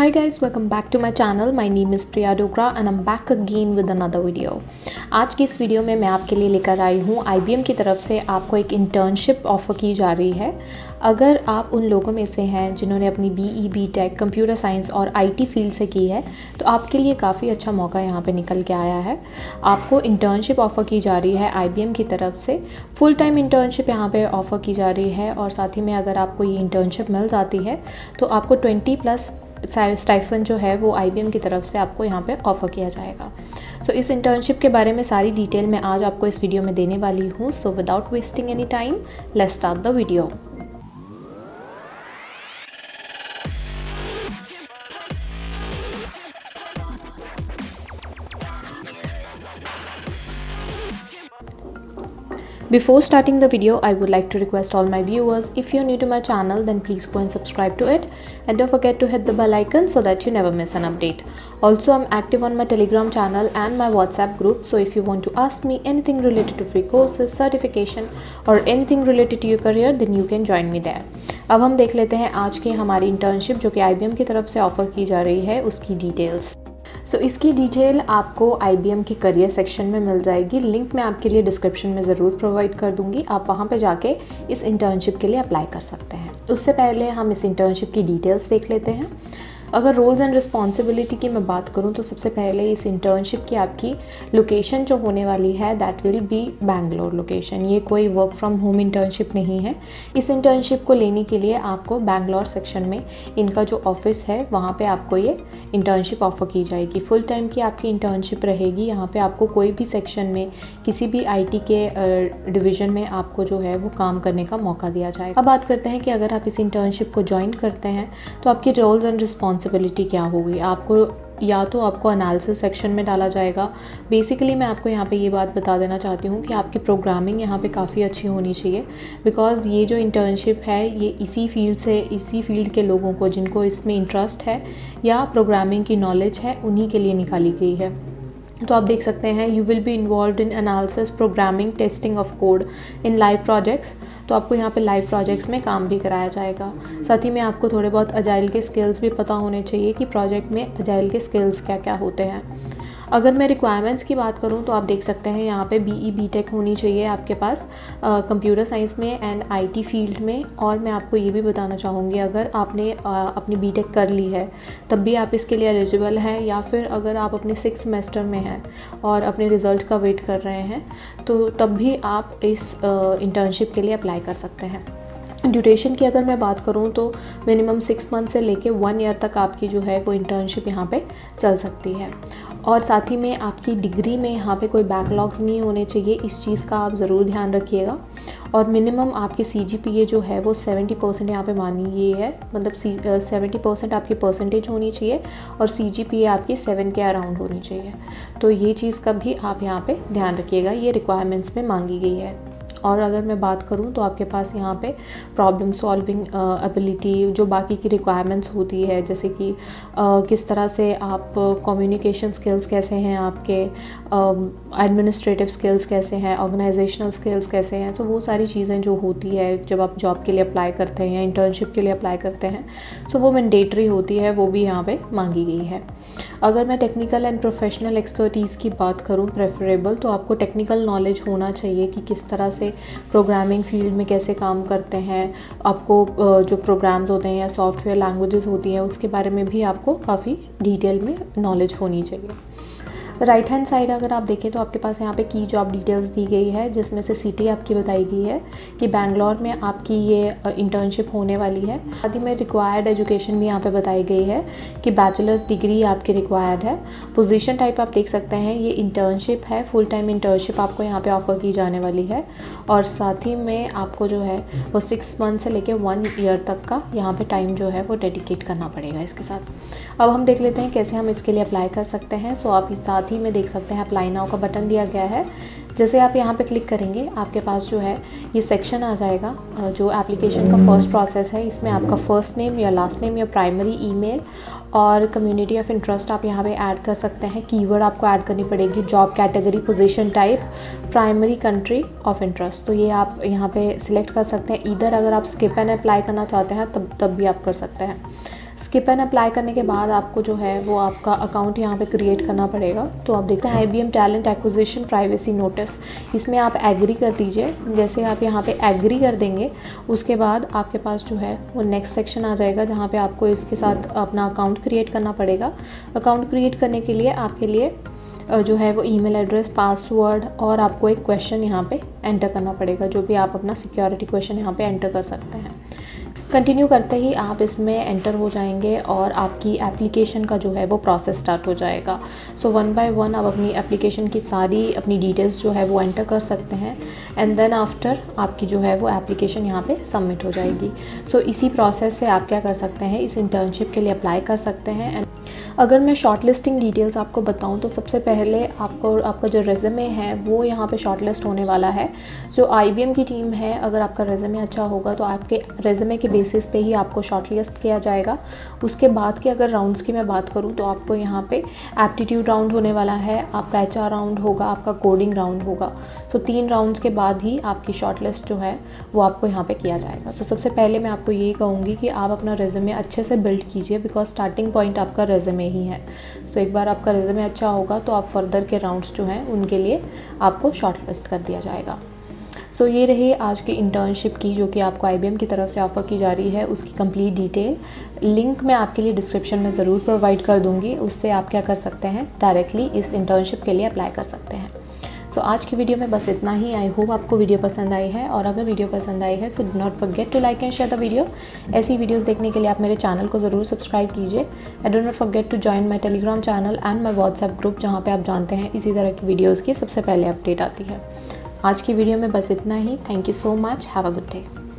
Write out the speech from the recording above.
Hi guys, welcome back to my channel. My name is Priya Dogra and I'm back again with another video. आज की इस video में मैं आपके लिए लेकर आई हूँ IBM की तरफ से आपको एक इंटर्नशिप ऑफर की जा रही है। अगर आप उन लोगों में से हैं जिन्होंने अपनी BE, BTech, कंप्यूटर साइंस और IT फील्ड से की है तो आपके लिए काफ़ी अच्छा मौका यहाँ पे निकल के आया है। आपको इंटर्नशिप ऑफ़र की जा रही है IBM की तरफ से, फुल टाइम इंटर्नशिप यहाँ पे ऑफ़र की जा रही है और साथ ही में अगर आपको ये इंटर्नशिप मिल जाती है तो आपको 20+ स्टाइफन जो है वो IBM की तरफ से आपको यहाँ पे ऑफ़र किया जाएगा। सो इस इंटर्नशिप के बारे में सारी डिटेल मैं आज आपको इस वीडियो में देने वाली हूँ। So without wasting any time let's start the video. Before starting the video, I would like to request all my viewers, if you're new to my channel then please go and subscribe to it and don't forget to hit the bell icon so that you never miss an update. Also, I'm active on my Telegram channel and my WhatsApp group, so if you want to ask me anything related to free courses, certification or anything related to your career then you can join me there. अब हम देख लेते हैं आज की हमारी internship जो कि IBM की तरफ से ऑफर की जा रही है उसकी डिटेल्स। सो इसकी डिटेल आपको IBM के करियर सेक्शन में मिल जाएगी। लिंक मैं आपके लिए डिस्क्रिप्शन में ज़रूर प्रोवाइड कर दूंगी, आप वहाँ पे जाके इस इंटर्नशिप के लिए अप्लाई कर सकते हैं। उससे पहले हम इस इंटर्नशिप की डिटेल्स देख लेते हैं। अगर रोल्स एंड रिस्पॉन्सिबिलिटी की मैं बात करूँ तो सबसे पहले इस इंटर्नशिप की आपकी लोकेशन जो होने वाली है that will be Bangalore location. ये कोई वर्क फ्रॉम होम इंटर्नशिप नहीं है। इस इंटर्नशिप को लेने के लिए आपको बैंगलोर सेक्शन में इनका जो ऑफिस है वहाँ पे आपको ये इंटर्नशिप ऑफर की जाएगी। फुल टाइम की आपकी इंटर्नशिप रहेगी। यहाँ पर आपको कोई भी सेक्शन में किसी भी IT के डिवीज़न में आपको जो है वो काम करने का मौका दिया जाएगा। अब बात करते हैं कि अगर आप इस इंटर्नशिप को ज्वाइन करते हैं तो आपकी रोल्स एंड रिस्पॉन्सिबिलिटी क्या होगी। आपको या तो आपको एनालिसिस सेक्शन में डाला जाएगा। बेसिकली मैं आपको यहाँ पे ये बात बता देना चाहती हूँ कि आपकी प्रोग्रामिंग यहाँ पे काफ़ी अच्छी होनी चाहिए, बिकॉज़ ये जो इंटर्नशिप है ये इसी फील्ड के लोगों को जिनको इसमें इंटरेस्ट है या प्रोग्रामिंग की नॉलेज है उन्हीं के लिए निकाली गई है। तो आप देख सकते हैं you will be involve in analysis, programming, testing of code in live projects. तो आपको यहाँ पे लाइव प्रोजेक्ट्स में काम भी कराया जाएगा। साथ ही में आपको थोड़े बहुत अजाइल के स्किल्स भी पता होने चाहिए कि प्रोजेक्ट में अजाइल के स्किल्स क्या क्या होते हैं। अगर मैं रिक्वायरमेंट्स की बात करूँ तो आप देख सकते हैं यहाँ पे BE, BTech होनी चाहिए आपके पास, कंप्यूटर साइंस में एंड IT फील्ड में। और मैं आपको ये भी बताना चाहूँगी अगर आपने अपनी BTech कर ली है तब भी आप इसके लिए एलिजिबल हैं, या फिर अगर आप अपने 6th सेमेस्टर में हैं और अपने रिज़ल्ट का वेट कर रहे हैं तो तब भी आप इस इंटर्नशिप के लिए अप्लाई कर सकते हैं। ड्यूरेशन की अगर मैं बात करूँ तो मिनिमम 6 मंथ से लेके 1 ईयर तक आपकी जो है वो इंटर्नशिप यहाँ पे चल सकती है। और साथ ही में आपकी डिग्री में यहाँ पे कोई बैकलॉग्स नहीं होने चाहिए, इस चीज़ का आप ज़रूर ध्यान रखिएगा। और मिनिमम आपकी CGPA जो है वो 70% यहाँ पे मानी ये है, मतलब 70% आपकी परसेंटेज होनी चाहिए और CGPA आपकी 7 के अराउंड होनी चाहिए। तो ये चीज़ का भी आप यहाँ पे ध्यान रखिएगा, ये रिक्वायरमेंट्स में मांगी गई है। और अगर मैं बात करूं तो आपके पास यहाँ पे प्रॉब्लम सॉल्विंग एबिलिटी, जो बाकी की रिक्वायरमेंट्स होती है जैसे कि किस तरह से आप कम्युनिकेशन स्किल्स कैसे हैं आपके, एडमिनिस्ट्रेटिव स्किल्स कैसे हैं, ऑर्गेनाइजेशनल स्किल्स कैसे हैं, तो वो सारी चीज़ें जो होती है जब आप जॉब के लिए अप्लाई करते हैं या इंटर्नशिप के लिए अप्लाई करते हैं सो वो मैंडेटरी होती है, वो भी यहाँ पर मांगी गई है। अगर मैं टेक्निकल एंड प्रोफेशनल एक्सपर्टीज़ की बात करूँ प्रेफरेबल, तो आपको टेक्निकल नॉलेज होना चाहिए कि किस तरह से प्रोग्रामिंग फील्ड में कैसे काम करते हैं। आपको जो प्रोग्राम्स होते हैं या सॉफ्टवेयर लैंग्वेजेस होती हैं उसके बारे में भी आपको काफ़ी डिटेल में नॉलेज होनी चाहिए। राइट हैंड साइड अगर आप देखें तो आपके पास यहाँ पे की जॉब डिटेल्स दी गई है, जिसमें से सिटी आपकी बताई गई है कि बैंगलोर में आपकी ये इंटर्नशिप होने वाली है। साथ ही में रिक्वायर्ड एजुकेशन भी यहाँ पे बताई गई है कि बैचलर्स डिग्री आपकी रिक्वायर्ड है। पोजीशन टाइप आप देख सकते हैं ये इंटर्नशिप है, फुल टाइम इंटर्नशिप आपको यहाँ पर ऑफ़र की जाने वाली है। और साथ ही में आपको जो है वो 6 मंथ से लेकर 1 ईयर तक का यहाँ पर टाइम जो है वो डेडिकेट करना पड़ेगा इसके साथ। अब हम देख लेते हैं कैसे हम इसके लिए अप्लाई कर सकते हैं। सो आप इस साथ ही में देख सकते हैं अप्लाई नाउ का बटन दिया गया है। जैसे आप यहाँ पे क्लिक करेंगे आपके पास जो है ये सेक्शन आ जाएगा जो एप्लीकेशन का फर्स्ट प्रोसेस है। इसमें आपका फर्स्ट नेम, या लास्ट नेम, या प्राइमरी ईमेल और कम्युनिटी ऑफ इंटरेस्ट आप यहाँ पे ऐड कर सकते हैं। कीवर्ड आपको ऐड करनी पड़ेगी, job category, position type, primary country of interest. तो ये आप यहाँ पे सिलेक्ट कर सकते हैं। इधर अगर आप स्किप एंड अप्लाई करना चाहते हैं तब भी आप कर सकते हैं। स्किप एंड अप्लाई करने के बाद आपको जो है वो आपका अकाउंट यहाँ पे क्रिएट करना पड़ेगा। तो आप देखते हैं IBM talent acquisition privacy notice, इसमें आप एग्री कर दीजिए। जैसे आप यहाँ पे एग्री कर देंगे उसके बाद आपके पास जो है वो नेक्स्ट सेक्शन आ जाएगा जहाँ पे आपको इसके साथ अपना अकाउंट क्रिएट करना पड़ेगा। अकाउंट क्रिएट करने के लिए आपके लिए जो है वो ईमेल एड्रेस, पासवर्ड और आपको एक क्वेश्चन यहाँ पे एंटर करना पड़ेगा, जो भी आप अपना सिक्योरिटी क्वेश्चन यहाँ पे एंटर कर सकते हैं। कंटिन्यू करते ही आप इसमें एंटर हो जाएंगे और आपकी एप्लीकेशन का जो है वो प्रोसेस स्टार्ट हो जाएगा। सो वन बाय वन आप अपनी एप्लीकेशन की सारी अपनी डिटेल्स जो है वो एंटर कर सकते हैं एंड देन आफ्टर आपकी जो है वो एप्लीकेशन यहाँ पे सबमिट हो जाएगी। सो इसी प्रोसेस से आप क्या कर सकते हैं, इस इंटर्नशिप के लिए अप्लाई कर सकते हैं। एंड अगर मैं शॉर्टलिस्टिंग डिटेल्स आपको बताऊं तो सबसे पहले आपको आपका जो रेज्यूमे है वो यहाँ पे शॉर्टलिस्ट होने वाला है। जो IBM की टीम है, अगर आपका रेज्यूमे अच्छा होगा तो आपके रेज्यूमे के बेसिस पे ही आपको शॉर्टलिस्ट किया जाएगा। उसके बाद के अगर राउंड्स की मैं बात करूँ तो आपको यहाँ पे एप्टीट्यूड राउंड होने वाला है, आपका HR राउंड होगा, आपका कोडिंग राउंड होगा। तो तीन राउंड्स के बाद ही आपकी शॉर्टलिस्ट जो है वो आपको यहाँ पर किया जाएगा। तो सबसे पहले मैं आपको यही कहूँगी कि आप अपना रेज्यूमे अच्छे से बिल्ड कीजिए, बिकॉज स्टार्टिंग पॉइंट आपका रेज्यूमे ही है। सो एक बार आपका रेज्यूमे अच्छा होगा तो आप फर्दर के राउंड्स जो हैं उनके लिए आपको शॉर्टलिस्ट कर दिया जाएगा। सो ये रही आज की इंटर्नशिप की, जो कि आपको IBM की तरफ से ऑफ़र की जा रही है, उसकी कंप्लीट डिटेल लिंक मैं आपके लिए डिस्क्रिप्शन में ज़रूर प्रोवाइड कर दूँगी। उससे आप क्या कर सकते हैं, डायरेक्टली इस इंटर्नशिप के लिए अप्लाई कर सकते हैं। सो आज की वीडियो में बस इतना ही। आई होप आपको वीडियो पसंद आई है, और अगर वीडियो पसंद आई है so do not forget to like and share the video. ऐसी वीडियोस देखने के लिए आप मेरे चैनल को ज़रूर सब्सक्राइब कीजिए and do not forget to join my Telegram channel and my WhatsApp group, जहाँ पे आप जानते हैं इसी तरह की वीडियोज़ की सबसे पहले अपडेट आती है। आज की वीडियो में बस इतना ही। Thank you so much. Have a good day.